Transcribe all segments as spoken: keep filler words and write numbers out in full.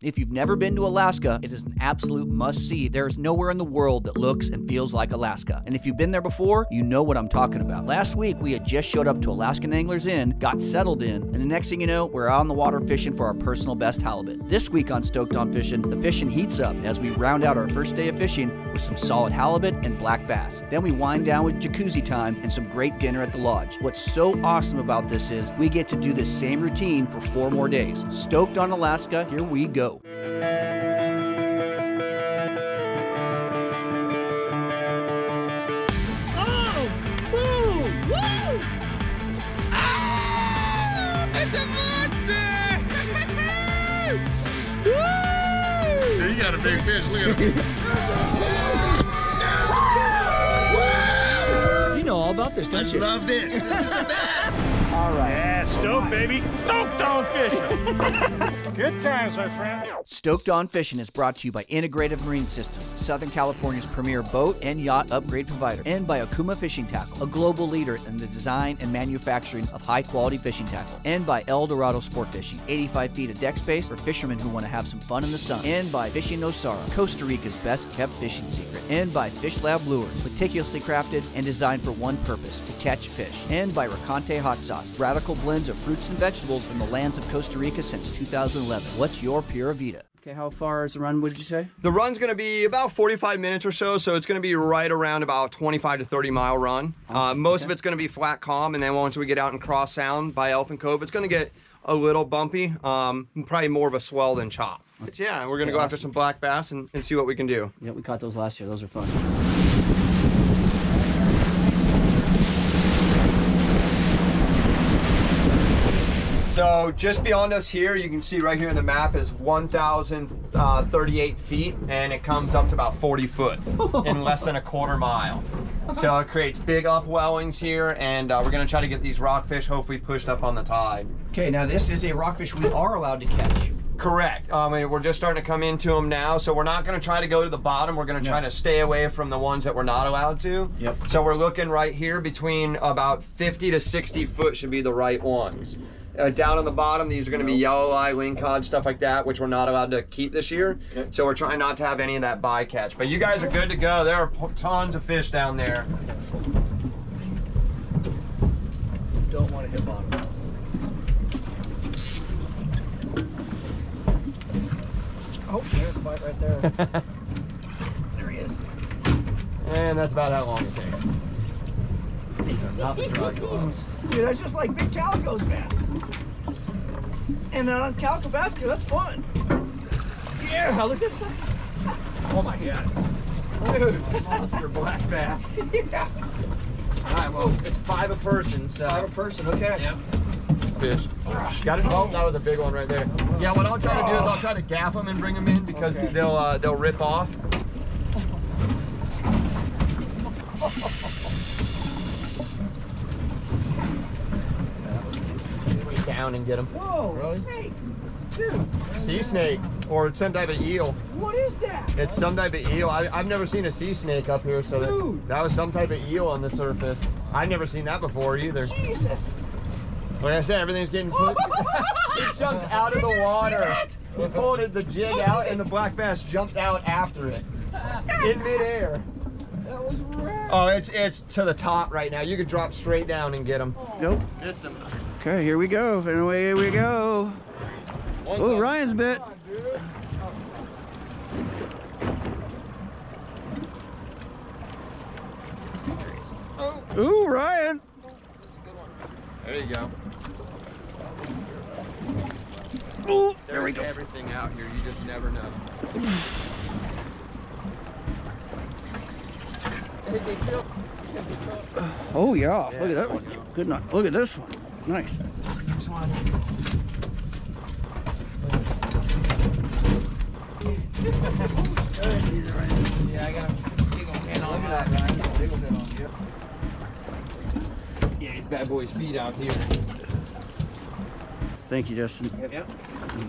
If you've never been to Alaska, it is an absolute must-see. There is nowhere in the world that looks and feels like Alaska. And if you've been there before, you know what I'm talking about. Last week, we had just showed up to Alaskan Anglers Inn, got settled in, and the next thing you know, we're out on the water fishing for our personal best halibut. This week on Stoked on Fishing, the fishing heats up as we round out our first day of fishing with some solid halibut and black bass. Then we wind down with jacuzzi time and some great dinner at the lodge. What's so awesome about this is we get to do this same routine for four more days. Stoked on Alaska, here we go. Oh! Woo! Woo! Ah! It's a monster! Woo! Dude, you got a big fish, look at him. You know all about this, don't I you? I love this. This is the best. All right. Yeah, stoked, baby. Stoked on fishing. Good times, my friend. Stoked on Fishing is brought to you by Integrative Marine Systems, Southern California's premier boat and yacht upgrade provider, and by Akuma Fishing Tackle, a global leader in the design and manufacturing of high-quality fishing tackle, and by El Dorado Sport Fishing, eighty-five feet of deck space for fishermen who want to have some fun in the sun, and by Fishing Nosara, Costa Rica's best-kept fishing secret, and by Fish Lab Lures, meticulously crafted and designed for one purpose, to catch fish, and by Riquante Hot Sauce, radical blends of fruits and vegetables from the lands of Costa Rica since two thousand eleven. What's your Pura Vida? Okay, how far is the run, would you say? The run's going to be about forty-five minutes or so, so it's going to be right around about twenty-five to thirty mile run. Uh, most okay. of it's going to be flat calm, and then once we get out in Cross Sound by Elfin Cove, it's going to get a little bumpy, um, probably more of a swell than chop. Okay. Yeah, we're going to yeah, go after some black bass and, and see what we can do. Yeah, we caught those last year. Those are fun. So just beyond us here, you can see right here in the map is one thousand thirty-eight feet, and it comes up to about forty foot in less than a quarter mile. So it creates big upwellings here, and uh, we're gonna try to get these rockfish hopefully pushed up on the tide. Okay, now this is a rockfish we are allowed to catch. Correct. Um, we're just starting to come into them now, so we're not going to try to go to the bottom. We're going to try no. to stay away from the ones that we're not allowed to. Yep. So we're looking right here between about fifty to sixty foot should be the right ones. Uh, down on the bottom, these are going to be yellow eye, wing cod, stuff like that, which we're not allowed to keep this year. Okay. So we're trying not to have any of that bycatch. But you guys are good to go. There are tons of fish down there. Don't want to hit bottom. Oh, there's a bite right there. There he is. And that's about how long it takes. Not the dry gloves. Dude, that's just like big calico's, man. And then on calico basket, that's fun. Yeah, look at this thing. Oh my god. Dude, monster black bass. Yeah. All right, well, it's five a person, so. Five a person, okay. Yep. Fish. Got it? Oh, that was a big one right there. Yeah, what I'll try to do is I'll try to gaff them and bring them in because okay. they'll uh, they'll rip off. Way down and get them. Whoa! Really? Snake. Dude. Sea snake or some type of eel. What is that? It's some type of eel. I, I've never seen a sea snake up here, so that, that was some type of eel on the surface. I've never seen that before either. Jesus. Like I said, everything's getting flipped. It jumped out of the water. He pulled the jig out, and the black bass jumped out after it in midair. That was rad. Oh, it's it's to the top right now. You could drop straight down and get them. Nope. Missed him. Okay, here we go. And away we go. Oh, Ryan's bit. Ooh, Ryan. There you go. Ooh, there we go. Everything out here, you just never know. Oh yeah, yeah, look at that one. Go. Good night. Look at this one. Nice. This one. Yeah, I got a big old head on. Look at that, Ryan. Big old head on you. Yeah, these bad boys' feet out here. Thank you, Justin. Yep. Yep.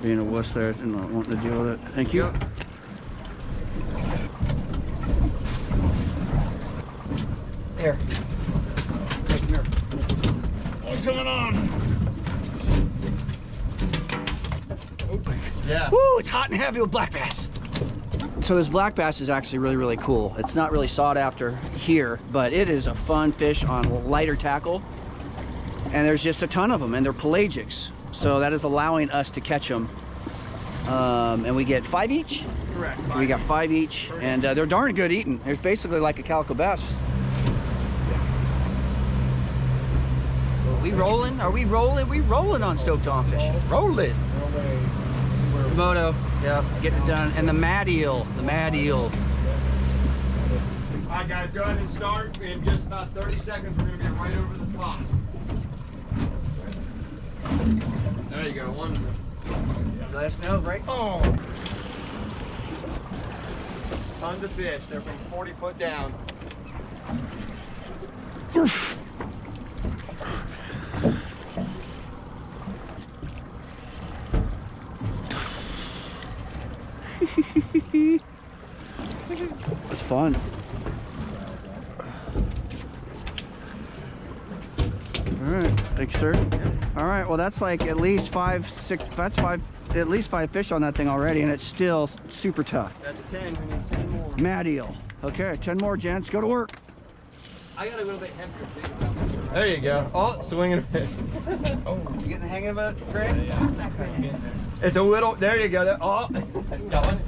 Being a wuss there and not wanting to deal with it. Thank you. Yep. There. Hey, come here. What's going on? open. Yeah. Woo, it's hot and heavy with black bass. So this black bass is actually really, really cool. It's not really sought after here, but it is a fun fish on lighter tackle. And there's just a ton of them, and they're pelagics. So that is allowing us to catch them. Um, and we get five each? Correct. Five we got five each, each. and uh, they're darn good eating. They're basically like a calico bass. We rolling? Are we rolling? We rolling on Stoked on Fishing. Rolling. Moto. Yeah, getting it done. And the mad eel. The mad eel. All right, guys, go ahead and start. In just about thirty seconds, we're going to get right over the spot. There you go. One. Let us know, right? Oh. Tons of fish. They're from forty foot down. Oof. It's fun. All right, thanks, sir. All right, well, that's like at least five, six. That's five, at least five fish on that thing already, and it's still super tough. That's ten. We need ten more. Mad eel. Okay, ten more, gents. Go to work. I got a little bit heavier. There you go. Oh, swinging a fish. Oh, you getting the hang of it, Greg? Yeah, yeah. It's a little. There you go. That, oh, got one.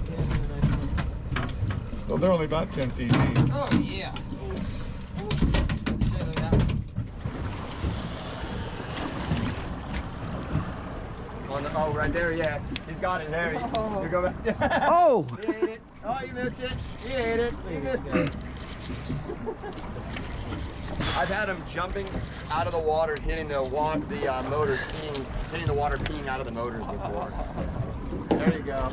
Well, they're only about ten feet deep. Oh, yeah. On the, oh, right there, yeah. He's got it there. Oh! You go back. Oh. He ate it. Oh, you missed it. He ate it. You missed it. I've had him jumping out of the water, hitting the, water, the uh, motors, peeing, hitting the water, peeing out of the motors before. There you go.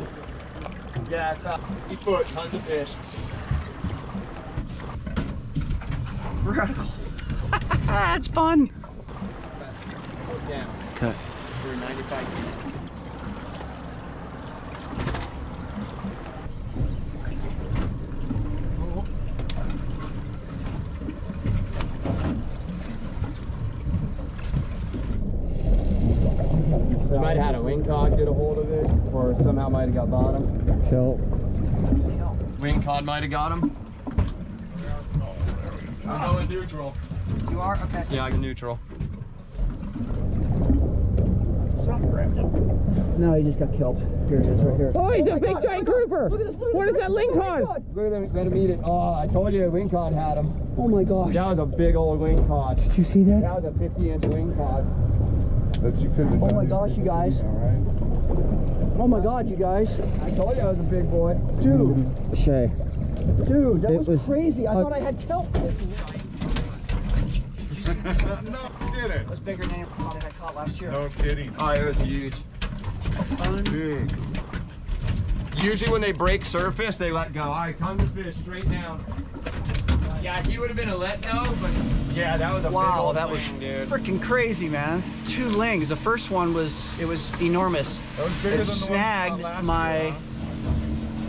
Yeah, I thought he put tons of fish. Radical. It's fun. Okay. We're ninety-five feet. You might have had a wing cod get a hold of it, or somehow might have got bottom. Help. Wing cod might have got him. Oh, there we go. I'm going neutral. You are? Okay. Yeah, I'm neutral. No, he just got kelped. Here it is, right here. Oh, he's oh a big God. giant grouper! What is that ling cod? Look at him, let him eat it. Oh, I told you a wing cod had him. Oh my gosh. That was a big old wing cod. Did you see that? That was a fifty inch wing cod. That you couldn't oh my gosh, you guys. Oh my God, you guys! I told you I was a big boy, dude. Shay, dude, that was, was crazy. I thought I had kelp. That's not did it. That's bigger than that I caught last year. No kidding. Oh, it was huge. Big. Usually when they break surface, they let go. All right, tons of fish straight down. Yeah, he would have been a let go, but yeah, that was a wow, big old that was freaking crazy, man. Two lings. The first one was it was enormous. That was bigger it than snagged the my year, huh?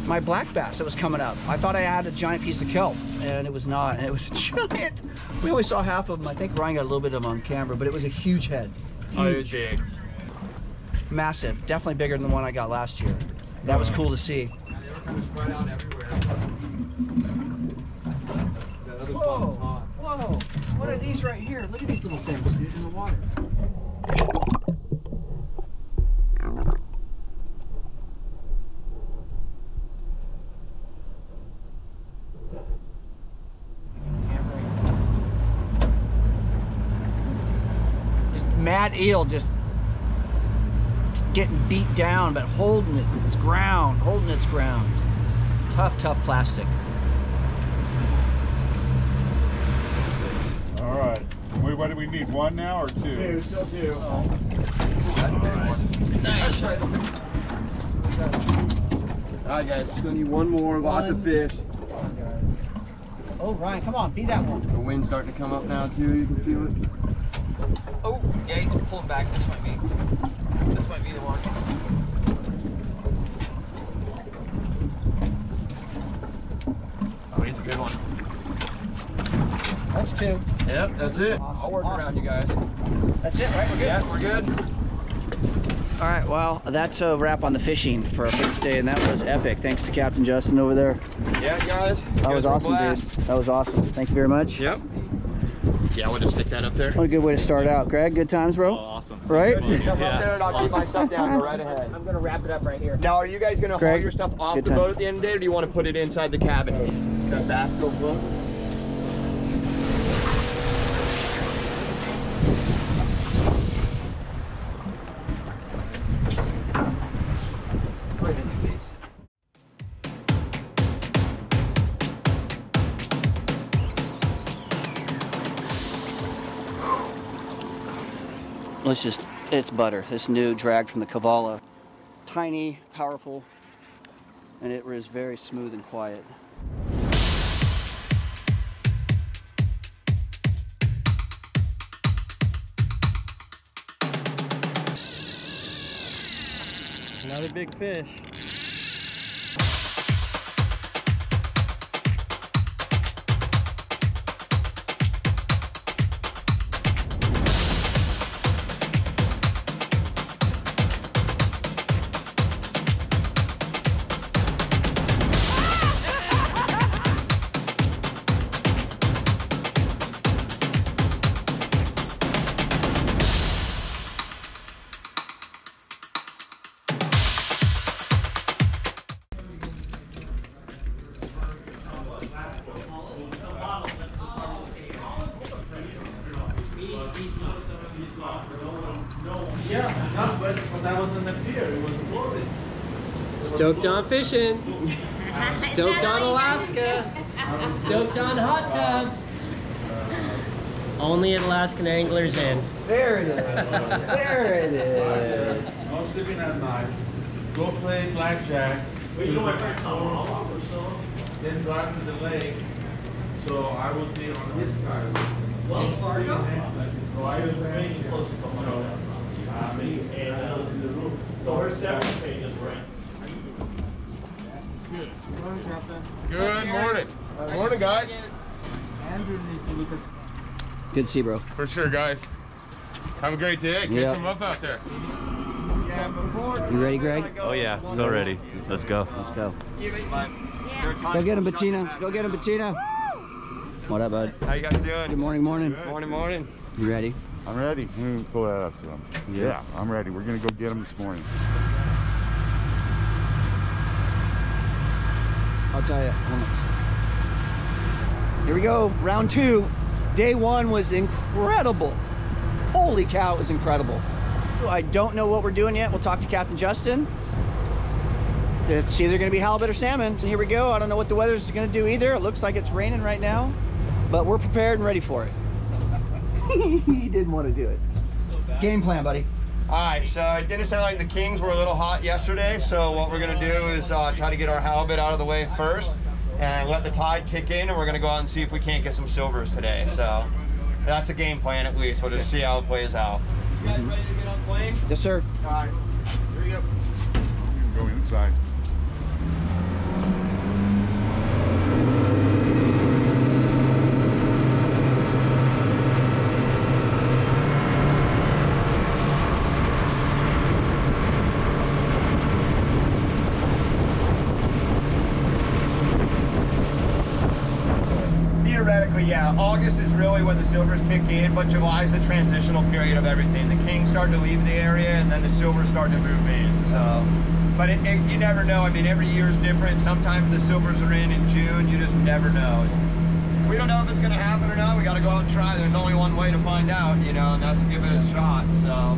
my black bass that was coming up. I thought I had a giant piece of kelp, and it was not. And it was a giant. We only saw half of them. I think Ryan got a little bit of them on camera, but it was a huge head. Huge. Oh, it was big, massive. Definitely bigger than the one I got last year. That was cool to see. Yeah, they were kind of spread out everywhere. Whoa, whoa, what are these right here? Look at these little things in the water. Just mad eel just getting beat down, but holding it, its ground, holding its ground. Tough, tough plastic. All right. Wait, what do we need? One now or two? Two, still two. Oh. That's a big one. Nice. All right, guys. Just gonna need one more. Lots one. of fish. Oh, Ryan, come on, be that one. The wind's starting to come up now too. You can feel it. Oh, yeah, he's pulling back. This might be. This might be the one. Oh, he's a good one. That's two. Yep, that's it. Awesome. I'll work awesome. around you guys. That's it, right? We're good? Yeah, we're good. All right, well, that's a wrap on the fishing for our first day, and that was epic. Thanks to Captain Justin over there. Yeah, guys. That guys was awesome, blast. dude. That was awesome. Thank you very much. Yep. Yeah, I want to stick that up there. What a good way to start out, Greg. Good times, bro. Oh, awesome. Right? Jump yeah. up there and I'll awesome. keep my stuff down. Go right ahead. I'm going to wrap it up right here. Now, are you guys going to haul your stuff off the time. boat at the end of the day, or do you want to put it inside the cabin? Got that go book. It's just, it's butter. This new drag from the Cavala. Tiny, powerful, and it is very smooth and quiet. Another big fish. Stoked on fishing, stoked on Alaska, stoked on hot tubs. Only at Alaskan Anglers Inn. There it is, there it is. No sleeping at night, go play blackjack. Well, you know my friend Tom Roll, then drive to the lake, so I will be on this card. Wells Fargo? So I was paying close to the and I was in the room. So her seventh page is right. Good. Good morning, Captain. Good morning. Good morning, guys. Good to see you, bro. For sure, guys. Have a great day. Catch yep. them up out there. You ready, Greg? Oh, yeah. So ready. Let's go. Let's go. Go get him, Bettina. Go get him, Bettina. What up, bud? How you guys doing? Good morning, morning. Good. Morning, morning. You ready? I'm ready. Let me pull that up to them. Yeah, yeah, I'm ready. We're going to go get him this morning. I'll tell you. Here we go, round two. Day one was incredible. Holy cow, it was incredible. I don't know what we're doing yet. We'll talk to Captain Justin. It's either gonna be halibut or salmon. So here we go. I don't know what the weather's gonna do either. It looks like it's raining right now, but we're prepared and ready for it. He didn't want to do it. Game plan, buddy. All right, so it didn't sound like the Kings were a little hot yesterday, so what we're gonna do is uh, try to get our halibut out of the way first and let the tide kick in, and we're gonna go out and see if we can't get some silvers today. So that's the game plan at least. We'll just see how it plays out. You guys ready to get on plane? Yes, sir. All right, here we go. I'm gonna go inside. Yeah, August is really when the silvers kick in, but July is the transitional period of everything. The Kings start to leave the area, and then the silvers start to move in. So, but it, it, you never know. I mean, every year is different. Sometimes the silvers are in in June. You just never know. We don't know if it's going to happen or not. We got to go out and try. There's only one way to find out, you know, and that's to give it a shot. So,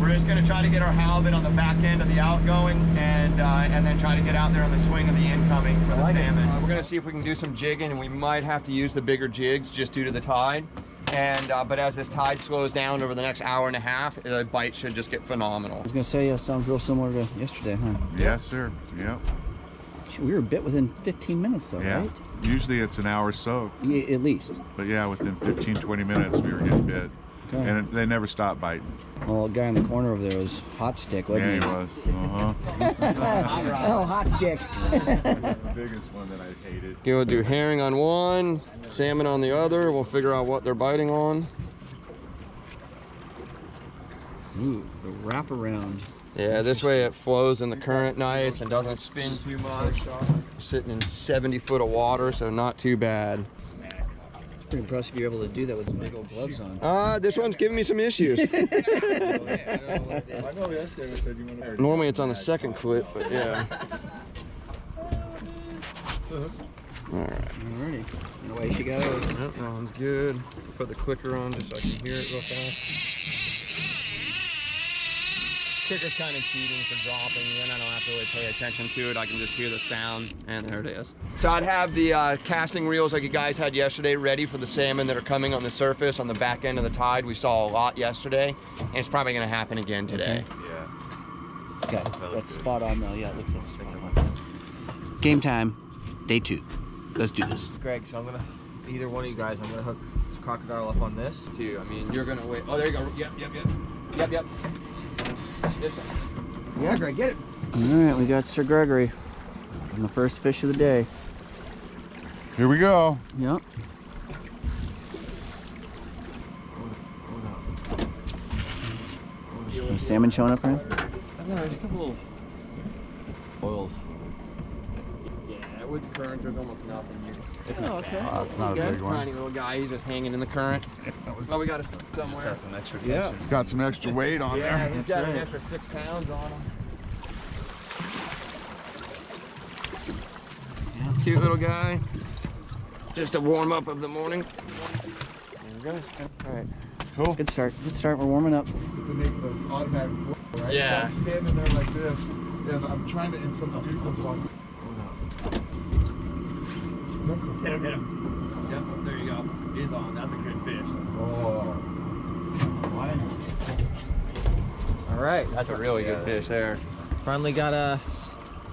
we're just going to try to get our halibut on the back end of the outgoing, and uh, and then try to get out there on the swing of the incoming for the like salmon. Uh, we're going to see if we can do some jigging, and we might have to use the bigger jigs just due to the tide. And uh, but as this tide slows down over the next hour and a half, the bite should just get phenomenal. I was going to say, yeah, sounds real similar to yesterday, huh? Yes, sir. Yep. We were bit within fifteen minutes, though, yeah. right? Usually it's an hour or so. Yeah, at least. But yeah, within fifteen, twenty minutes, we were getting bit. Okay. And they never stopped biting. Well, the guy in the corner over there was hot stick, wasn't he? Yeah, he, he was. Uh-huh. Oh, hot stick. That's the biggest one that I hated. Okay, we'll do herring on one, salmon on the other. We'll figure out what they're biting on. Ooh, the wraparound. Yeah, this way it flows in the current nice and doesn't spin too much. Sitting in seventy foot of water, so not too bad. Pretty impressive you're able to do that with big old gloves on. Uh, this one's giving me some issues. Normally it's on the second clip, but yeah. Alright. Alrighty. Away she goes. Yep, that one's good. Put the clicker on just so I can hear it real fast. Clicker's kind of cheating for dropping, then I don't have to really pay attention to it. I can just hear the sound, and there it is. So I'd have the uh, casting reels like you guys had yesterday ready for the salmon that are coming on the surface on the back end of the tide. We saw a lot yesterday, and it's probably going to happen again today. Yeah. Okay, that that's good. Spot on though. Yeah, it looks like spot on. Game time, day two. Let's do this. Greg, so I'm going to, either one of you guys, I'm going to hook this crocodile up on this too. I mean, you're going to wait. Oh, there you go. Yep, yep, yep. Yep, yep. This one. Yeah, Greg, get it. All right, we got Sir Gregory on the first fish of the day. Here we go. Yep. Is salmon showing up, right? I don't know, there's a couple of oils. Yeah, with the current, there's almost nothing here. It's oh, okay. Oh, that's not a big one. Tiny little guy, he's just hanging in the current. Oh, we got it somewhere. Just some extra tension. Yeah. Got some extra weight on yeah, there. Yeah, he's got right. an extra six pounds on him. Yeah. Cute little guy. Just a warm up of the morning. There we go. All right. Cool. Good start. Good start. We're warming up. To make the automatic blow, right? Yeah. So I'm standing there like this, and I'm trying to insert the vehicle. Hit him, hit him. Yep, there you go. He's on. That's a good fish. Oh. All right. That's a really yeah, good fish there. Finally got uh,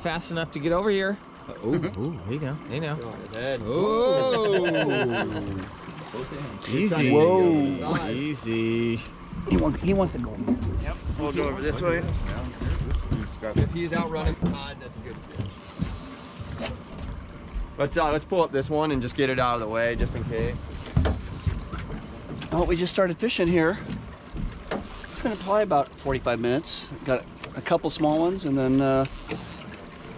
fast enough to get over here. Uh, oh, ooh, there you go. There you go. Go on his head. Oh. Easy. Whoa. Easy. He wants, he wants to go. Yep. We'll go over this way. If he's out running the tide, that's a good fish. Let's, uh, let's pull up this one and just get it out of the way, just in case. Well, we just started fishing here. It's gonna probably about forty-five minutes. Got a couple small ones, and then uh,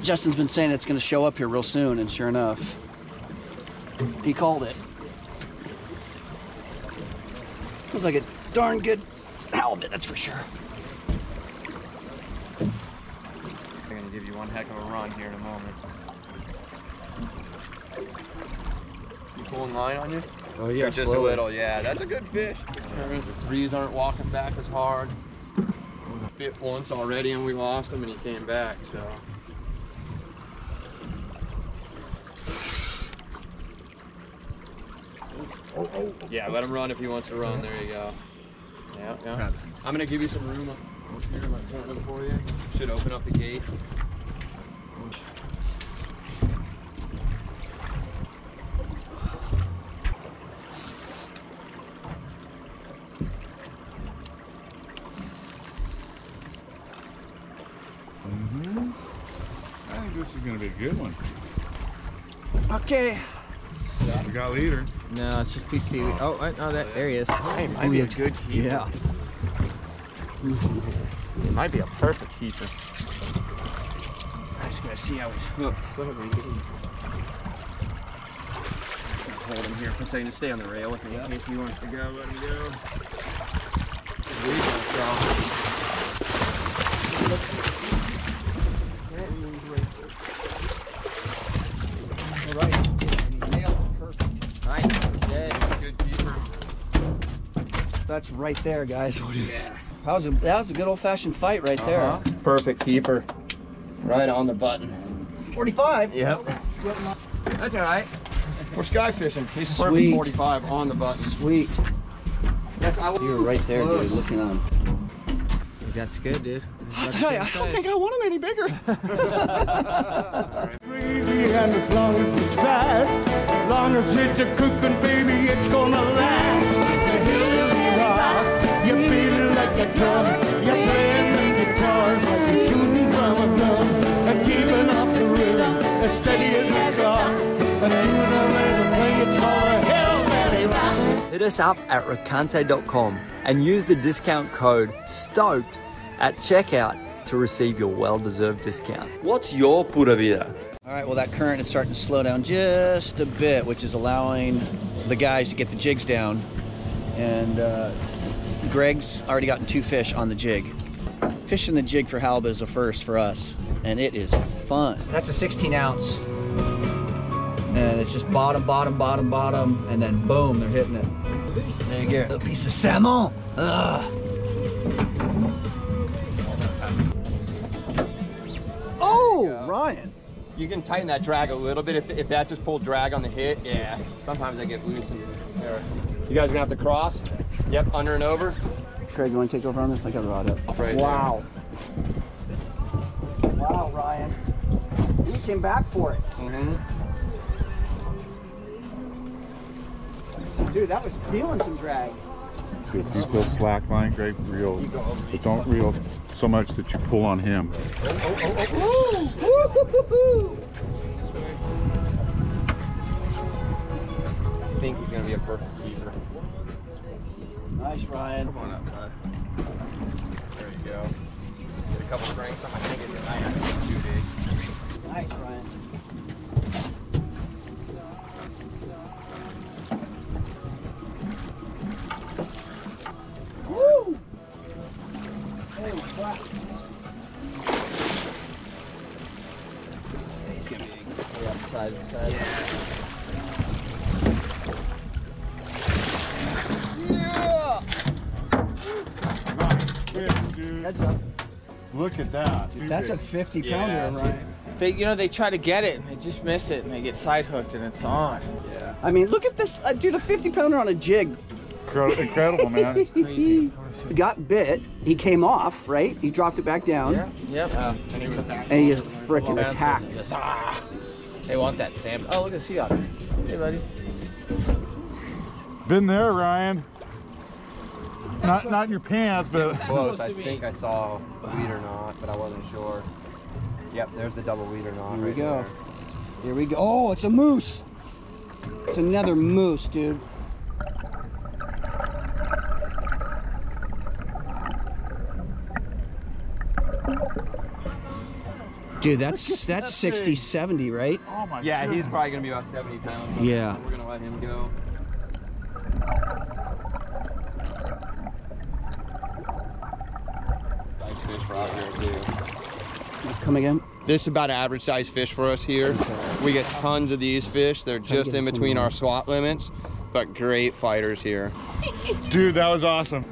Justin's been saying it's gonna show up here real soon, and sure enough, he called it. Looks like a darn good halibut, that's for sure. I'm gonna give you one heck of a run here in a moment. You pulling line on you? Oh yeah, just slowly. A little, yeah. That's a good fish. The breeze aren't walking back as hard. Bit once already and we lost him and he came back, so. Oh, oh, oh. Yeah, let him run if he wants to run. There you go. Yeah, yeah. I'm gonna give you some room up here. I'm pointing for you. Should open up the gate. This is gonna be a good one. Okay. Yeah. We got a leader. No, it's just P C. Oh, oh, oh that, there he is. Hey, might be a good keeper. Yeah. It might be a perfect keeper. I'm just gonna see how he's hooked. What are we doing? Hold him here for a second. Just stay on the rail with me in case he wants to go. Let him go. That's right there, guys. Yeah. That was a, that was a good old-fashioned fight right there. Uh -huh. Perfect keeper. Right on the button. forty-five? Yep. That's all right. We're sky fishing. He's swerving forty-five on the button. Sweet. That's, I, you're right there, close. Dude, looking on. That's good, dude. I, tell you, I don't think I want him any bigger. Crazy, and as long as it's fast, as long as it's a cooking, baby, it's gonna last. You're feeling like a drum, you're playing the guitars, you're shooting from a gun, and keeping up the rhythm, as steady as a clock, and doing a little play guitar, hell, belly rock. Hit us up at Riquante dot com and use the discount code STOKED at checkout to receive your well-deserved discount. What's your Pura Vida? All right, well, that current is starting to slow down just a bit, which is allowing the guys to get the jigs down. And uh, Greg's already gotten two fish on the jig. Fishing the jig for halibut is a first for us, and it is fun. That's a sixteen ounce. And it's just bottom, bottom, bottom, bottom, and then boom, they're hitting it. There you go. A piece of salmon. Ugh. Oh, Ryan. You can tighten that drag a little bit. If, if that just pulled drag on the hit, yeah. Sometimes I get loose. You guys are gonna have to cross. Yep, under and over. Craig, you wanna take over on this? I got a rod up. Right wow. There. Wow, Ryan. You came back for it. Mm-hmm. Dude, that was feeling some drag. Good, just go slack line, Greg, reel. But don't reel so much that you pull on him. Oh, oh, oh, oh. I think he's going to be a perfect keeper. Nice, Ryan. Come on up, bud. There you go. Get a couple strings on my fingers and I am too big. Nice, Ryan. Look at that. Dude, that's a fifty pounder, yeah, right? They, you know, they try to get it and they just miss it and they get side hooked and it's on. Yeah. I mean, look at this, uh, dude, a fifty pounder on a jig. Incredible, man. It's crazy. He got bit. He came off, right? He dropped it back down. Yeah. Yep. Yeah. And he was back. And he is freaking well, attacked. Just, ah. They want that salmon. Oh, look at the sea otter. Hey, buddy. Been there, Ryan. Not, not in your pants, but close. I think I saw a weed or not, but I wasn't sure. Yep, there's the double weed or not. Here we go. Here we go. Oh, it's a moose. It's another moose, dude. Dude, that's that's sixty, seventy, right? Oh my God. Yeah, he's probably gonna be about seventy pounds. Yeah. We're gonna let him go. Out here too. Come again? This is about an average size fish for us here. Okay. We get tons of these fish. They're just in between our slot limits, but great fighters here. Dude, that was awesome.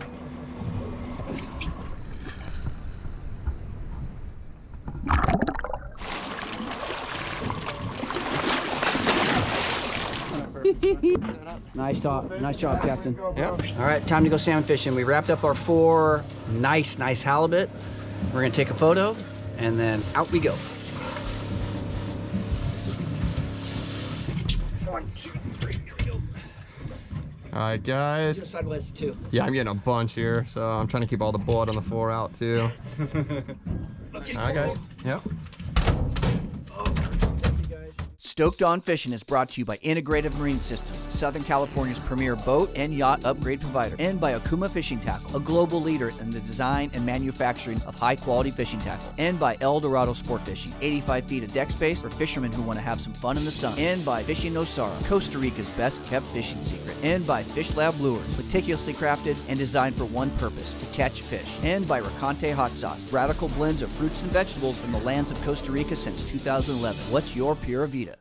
Nice job, nice job, Captain. Yep. All right, time to go salmon fishing. We wrapped up our four nice, nice halibut. We're gonna take a photo and then out we go. One, two, three, here we go. All right, guys. You're sideways too. Yeah, I'm getting a bunch here, so I'm trying to keep all the blood on the floor out too. Okay, all right, guys. Yep. Stoked on Fishing is brought to you by Integrative Marine Systems, Southern California's premier boat and yacht upgrade provider, and by Akuma Fishing Tackle, a global leader in the design and manufacturing of high-quality fishing tackle, and by El Dorado Sport Fishing, eighty-five feet of deck space for fishermen who want to have some fun in the sun, and by Fishing Nosara, Costa Rica's best-kept fishing secret, and by Fish Lab Lures, meticulously crafted and designed for one purpose, to catch fish, and by Riquante Hot Sauce, radical blends of fruits and vegetables from the lands of Costa Rica since two thousand eleven. What's your Pura Vida?